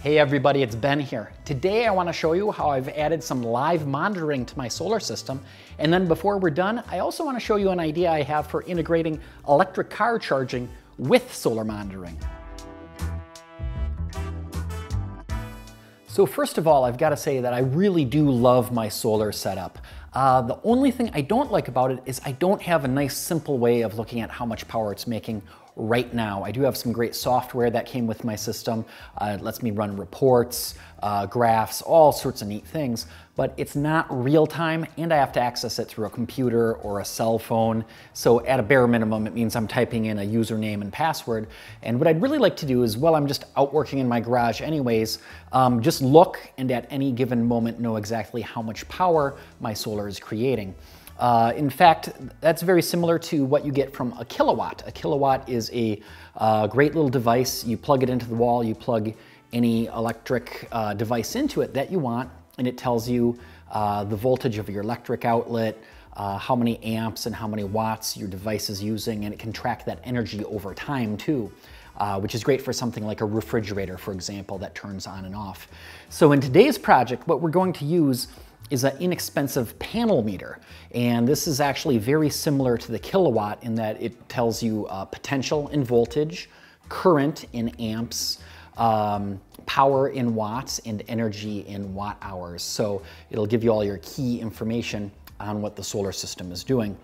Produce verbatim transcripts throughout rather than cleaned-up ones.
Hey everybody, it's Ben here. Today I want to show you how I've added some live monitoring to my solar system, and then before we're done, I also want to show you an idea I have for integrating electric car charging with solar monitoring. So first of all, I've got to say that I really do love my solar setup. Uh, the only thing I don't like about it is I don't have a nice simple way of looking at how much power it's making right now. I do have some great software that came with my system. Uh, it lets me run reports, uh, graphs, all sorts of neat things, but it's not real time and I have to access it through a computer or a cell phone. So at a bare minimum, it means I'm typing in a username and password. And what I'd really like to do is, well, I'm just out working in my garage anyways, um, just look and at any given moment know exactly how much power my solar is creating. Uh, in fact, that's very similar to what you get from a kilowatt. A kilowatt is a uh, great little device. You plug it into the wall, you plug any electric uh, device into it that you want, and it tells you uh, the voltage of your electric outlet, uh, how many amps and how many watts your device is using, and it can track that energy over time too. Uh, which is great for something like a refrigerator, for example, that turns on and off. So in today's project, what we're going to use is an inexpensive panel meter. And this is actually very similar to the kilowatt in that it tells you uh, potential in voltage, current in amps, um, power in watts, and energy in watt hours. So it'll give you all your key information on what the solar system is doing.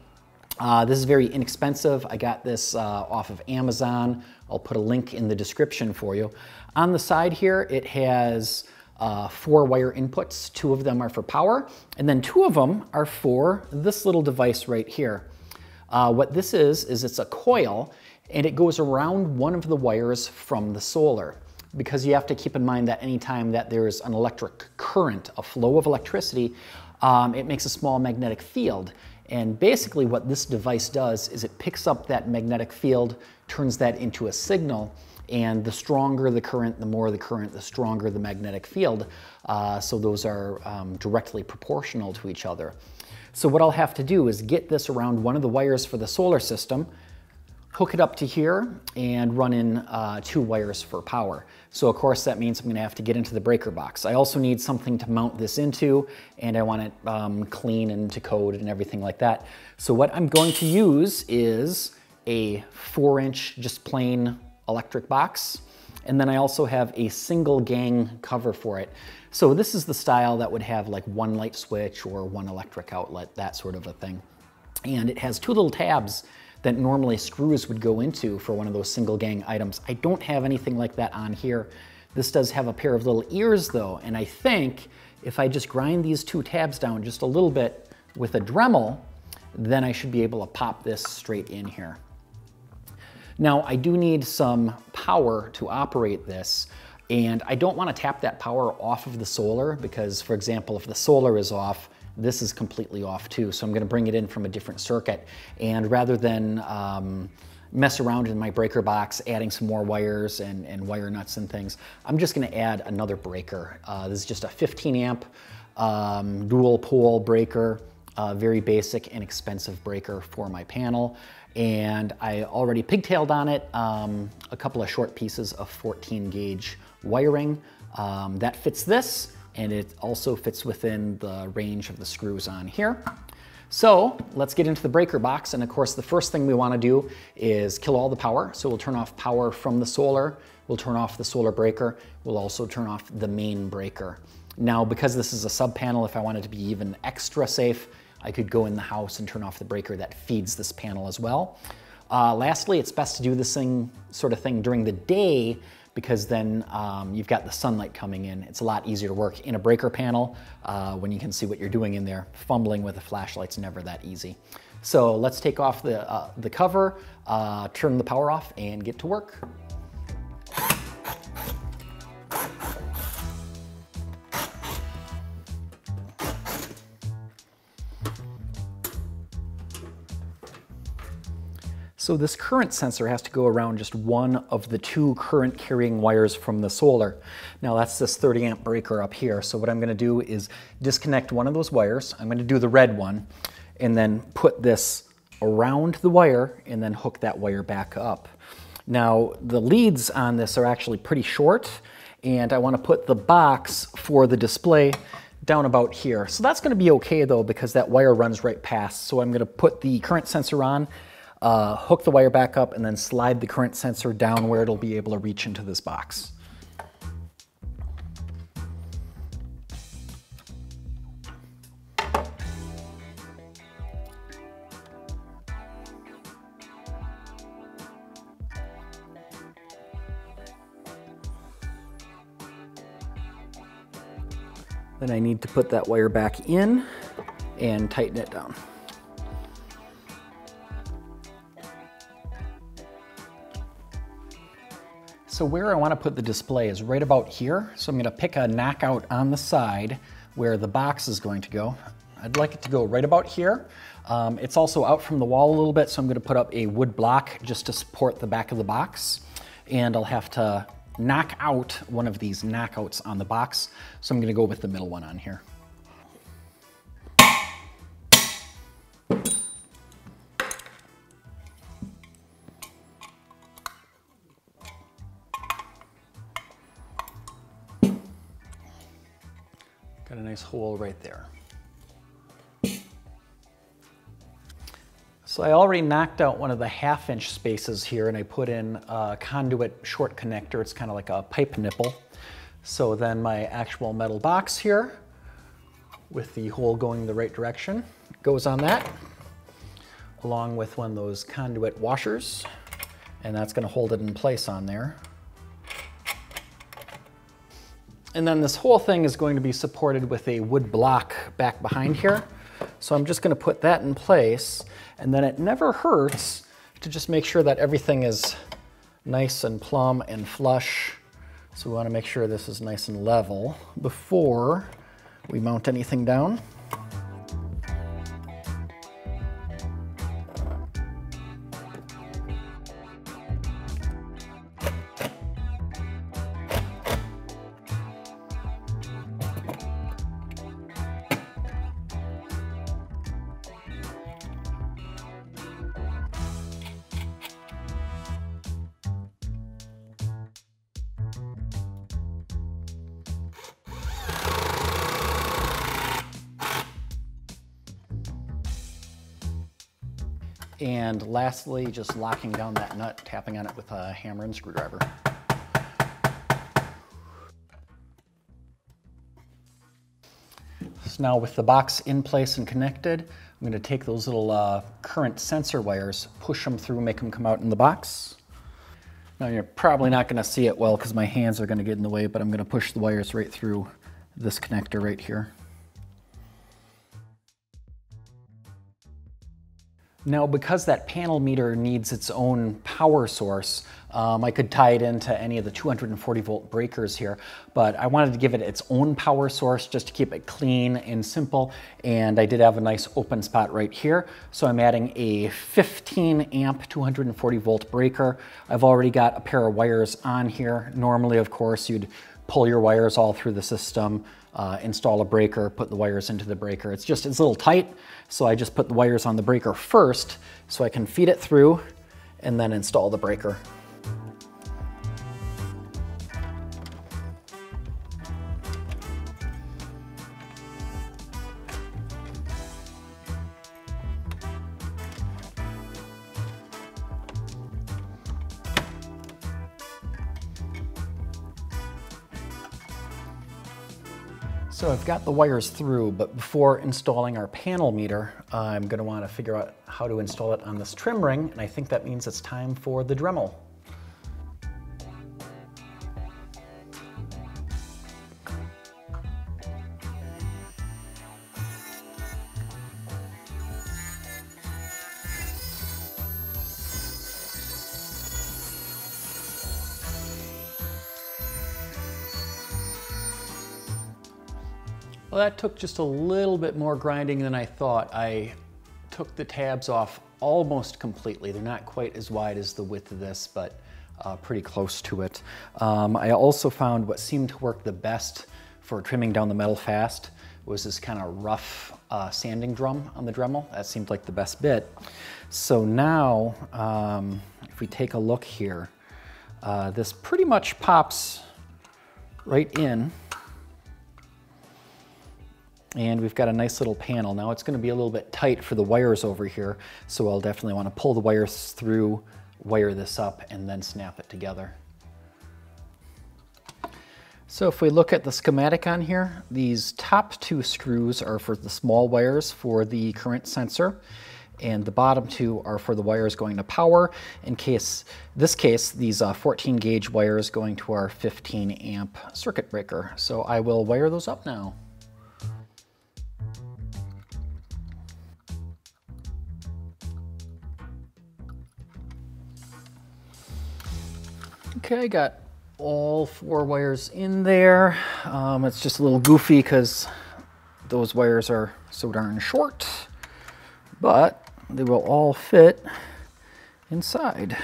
Uh, this is very inexpensive. I got this uh, off of Amazon. I'll put a link in the description for you. On the side here, it has uh, four wire inputs. Two of them are for power, and then two of them are for this little device right here. Uh, what this is, is it's a coil, and it goes around one of the wires from the solar. Because you have to keep in mind that anytime that there's an electric current, a flow of electricity, um, it makes a small magnetic field. And basically what this device does is it picks up that magnetic field, turns that into a signal, and the stronger the current, the more the current, the stronger the magnetic field. Uh, so those are um, directly proportional to each other. So what I'll have to do is get this around one of the wires for the solar system, hook it up to here, and run in uh, two wires for power. So of course that means I'm gonna have to get into the breaker box. I also need something to mount this into, and I want it um, clean and to code and everything like that. So what I'm going to use is a four inch just plain electric box. And then I also have a single gang cover for it. So this is the style that would have like one light switch or one electric outlet, that sort of a thing. And it has two little tabs that normally screws would go into for one of those single gang items. I don't have anything like that on here. This does have a pair of little ears though, and I think if I just grind these two tabs down just a little bit with a Dremel, then I should be able to pop this straight in here. Now, I do need some power to operate this, and I don't want to tap that power off of the solar because, for example, if the solar is off, this is completely off too, so I'm gonna bring it in from a different circuit. And rather than um, mess around in my breaker box, adding some more wires and, and wire nuts and things, I'm just gonna add another breaker. Uh, this is just a fifteen amp um, dual pole breaker, a very basic and inexpensive breaker for my panel. And I already pigtailed on it um, a couple of short pieces of fourteen gauge wiring. Um, that fits this. And it also fits within the range of the screws on here. So let's get into the breaker box. And of course, the first thing we wanna do is kill all the power. So we'll turn off power from the solar. We'll turn off the solar breaker. We'll also turn off the main breaker. Now, because this is a sub panel, if I wanted to be even extra safe, I could go in the house and turn off the breaker that feeds this panel as well. Uh, lastly, it's best to do this thing, sort of thing during the day, because then um, you've got the sunlight coming in. It's a lot easier to work in a breaker panel uh, when you can see what you're doing in there. Fumbling with a flashlight's never that easy. So let's take off the, uh, the cover, uh, turn the power off, and get to work. So this current sensor has to go around just one of the two current carrying wires from the solar. Now that's this thirty amp breaker up here. So what I'm gonna do is disconnect one of those wires. I'm gonna do the red one and then put this around the wire and then hook that wire back up. Now the leads on this are actually pretty short, and I want to put the box for the display down about here. So that's going to be okay though, because that wire runs right past. So I'm going to put the current sensor on, uh, hook the wire back up, and then slide the current sensor down where it'll be able to reach into this box. Then I need to put that wire back in and tighten it down. So where I want to put the display is right about here. So I'm going to pick a knockout on the side where the box is going to go. I'd like it to go right about here. Um, it's also out from the wall a little bit, so I'm going to put up a wood block just to support the back of the box. And I'll have to knock out one of these knockouts on the box. So I'm gonna go with the middle one on here. Got a nice hole right there. So I already knocked out one of the half inch spaces here, and I put in a conduit short connector. It's kind of like a pipe nipple. So then my actual metal box here with the hole going the right direction goes on that, along with one of those conduit washers, and that's going to hold it in place on there. And then this whole thing is going to be supported with a wood block back behind here. So I'm just going to put that in place, and then it never hurts to just make sure that everything is nice and plumb and flush. So we want to make sure this is nice and level before we mount anything down. And lastly, just locking down that nut, tapping on it with a hammer and screwdriver. So now with the box in place and connected, I'm going to take those little uh, current sensor wires, push them through, make them come out in the box. Now you're probably not going to see it well because my hands are going to get in the way, but I'm going to push the wires right through this connector right here. Now, because that panel meter needs its own power source, um, I could tie it into any of the two hundred forty volt breakers here, but I wanted to give it its own power source just to keep it clean and simple, and I did have a nice open spot right here, so I'm adding a fifteen amp two hundred forty volt breaker. I've already got a pair of wires on here. Normally, of course, you'd pull your wires all through the system, uh, install a breaker, put the wires into the breaker. It's just, it's a little tight, so I just put the wires on the breaker first so I can feed it through and then install the breaker. So I've got the wires through, but before installing our panel meter, uh, I'm going to want to figure out how to install it on this trim ring, and I think that means it's time for the Dremel. Well, that took just a little bit more grinding than I thought. I took the tabs off almost completely. They're not quite as wide as the width of this, but uh, pretty close to it. Um, I also found what seemed to work the best for trimming down the metal fast was this kind of rough uh, sanding drum on the Dremel. That seemed like the best bit. So now, um, if we take a look here, uh, this pretty much pops right in, and we've got a nice little panel. Now it's going to be a little bit tight for the wires over here, so I'll definitely want to pull the wires through, wire this up, and then snap it together. So if we look at the schematic on here, these top two screws are for the small wires for the current sensor, and the bottom two are for the wires going to power. In case, this case, these uh, fourteen gauge wires going to our fifteen amp circuit breaker. So I will wire those up now. Okay, I got all four wires in there. Um, it's just a little goofy because those wires are so darn short, but they will all fit inside.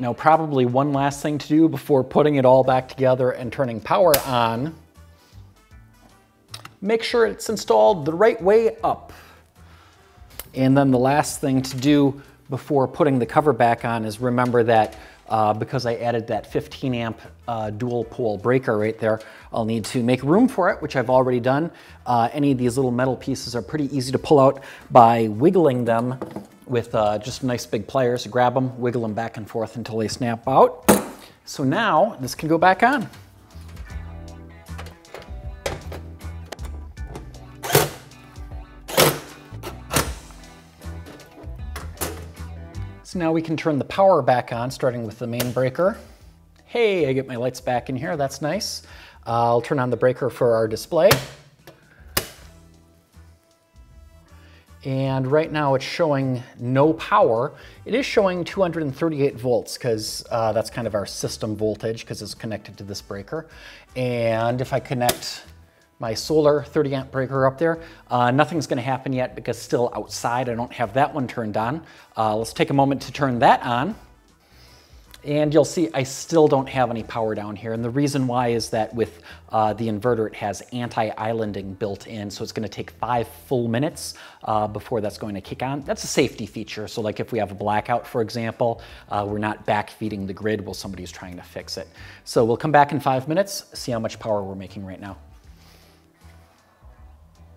Now, probably one last thing to do before putting it all back together and turning power on, make sure it's installed the right way up. And then the last thing to do before putting the cover back on is remember that uh, because I added that fifteen amp uh, dual pole breaker right there, I'll need to make room for it, which I've already done. Uh, any of these little metal pieces are pretty easy to pull out by wiggling them with uh, just nice big pliers. Grab them, wiggle them back and forth until they snap out. So now this can go back on. So now we can turn the power back on, starting with the main breaker. Hey, I get my lights back in here, that's nice. Uh, I'll turn on the breaker for our display. And right now it's showing no power. It is showing two hundred thirty-eight volts because uh, that's kind of our system voltage because it's connected to this breaker. And if I connect my solar thirty amp breaker up there, uh, nothing's gonna happen yet because still outside, I don't have that one turned on. Uh, let's take a moment to turn that on. And you'll see I still don't have any power down here. And the reason why is that with uh, the inverter, it has anti-islanding built in. So it's going to take five full minutes uh, before that's going to kick on. That's a safety feature. So like if we have a blackout, for example, uh, we're not backfeeding the grid while somebody's trying to fix it. So we'll come back in five minutes, see how much power we're making right now.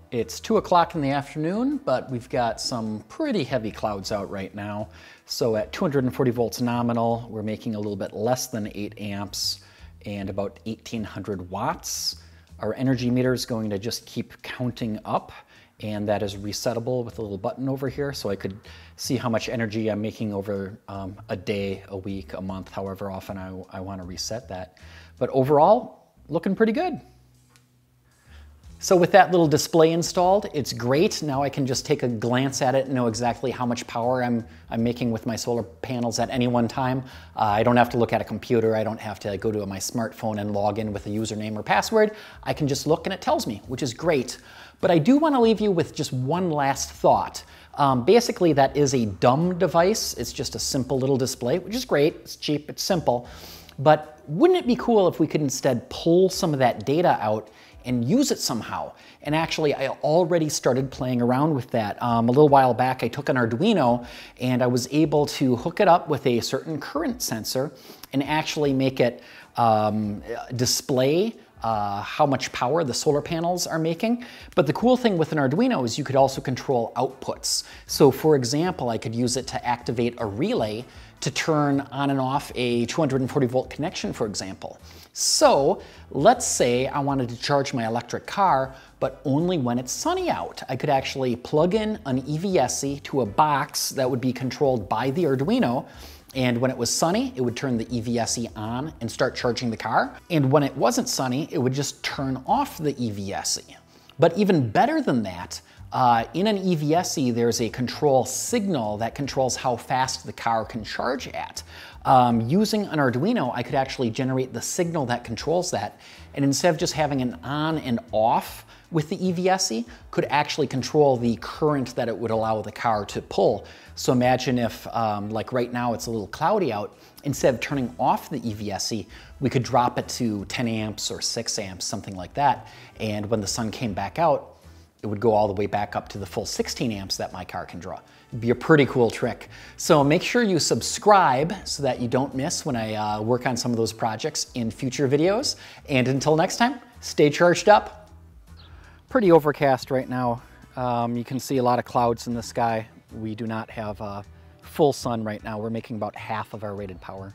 It's two o'clock in the afternoon, but we've got some pretty heavy clouds out right now. So at two hundred forty volts nominal, we're making a little bit less than eight amps and about eighteen hundred watts. Our energy meter is going to just keep counting up, and that is resettable with a little button over here. So I could see how much energy I'm making over um, a day, a week, a month, however often I, I want to reset that. But overall, looking pretty good. So with that little display installed, it's great. Now I can just take a glance at it and know exactly how much power I'm, I'm making with my solar panels at any one time. Uh, I don't have to look at a computer. I don't have to go to my smartphone and log in with a username or password. I can just look and it tells me, which is great. But I do want to leave you with just one last thought. Um, basically, that is a dumb device. It's just a simple little display, which is great. It's cheap, it's simple. But wouldn't it be cool if we could instead pull some of that data out and use it somehow? And actually, I already started playing around with that. Um, a little while back, I took an Arduino and I was able to hook it up with a certain current sensor and actually make it um, display Uh, how much power the solar panels are making. But the cool thing with an Arduino is you could also control outputs. So for example, I could use it to activate a relay to turn on and off a two hundred forty volt connection, for example. So let's say I wanted to charge my electric car, but only when it's sunny out. I could actually plug in an E V S E to a box that would be controlled by the Arduino. And when it was sunny, it would turn the E V S E on and start charging the car. And when it wasn't sunny, it would just turn off the E V S E. But even better than that, Uh, in an E V S E, there's a control signal that controls how fast the car can charge at. Um, using an Arduino, I could actually generate the signal that controls that, and instead of just having an on and off with the E V S E, could actually control the current that it would allow the car to pull. So imagine if, um, like right now, it's a little cloudy out, instead of turning off the E V S E, we could drop it to ten amps or six amps, something like that, and when the sun came back out, it would go all the way back up to the full sixteen amps that my car can draw. It'd be a pretty cool trick. So make sure you subscribe so that you don't miss when I uh, work on some of those projects in future videos. And until next time, stay charged up. Pretty overcast right now. Um, you can see a lot of clouds in the sky. We do not have uh, full sun right now. We're making about half of our rated power.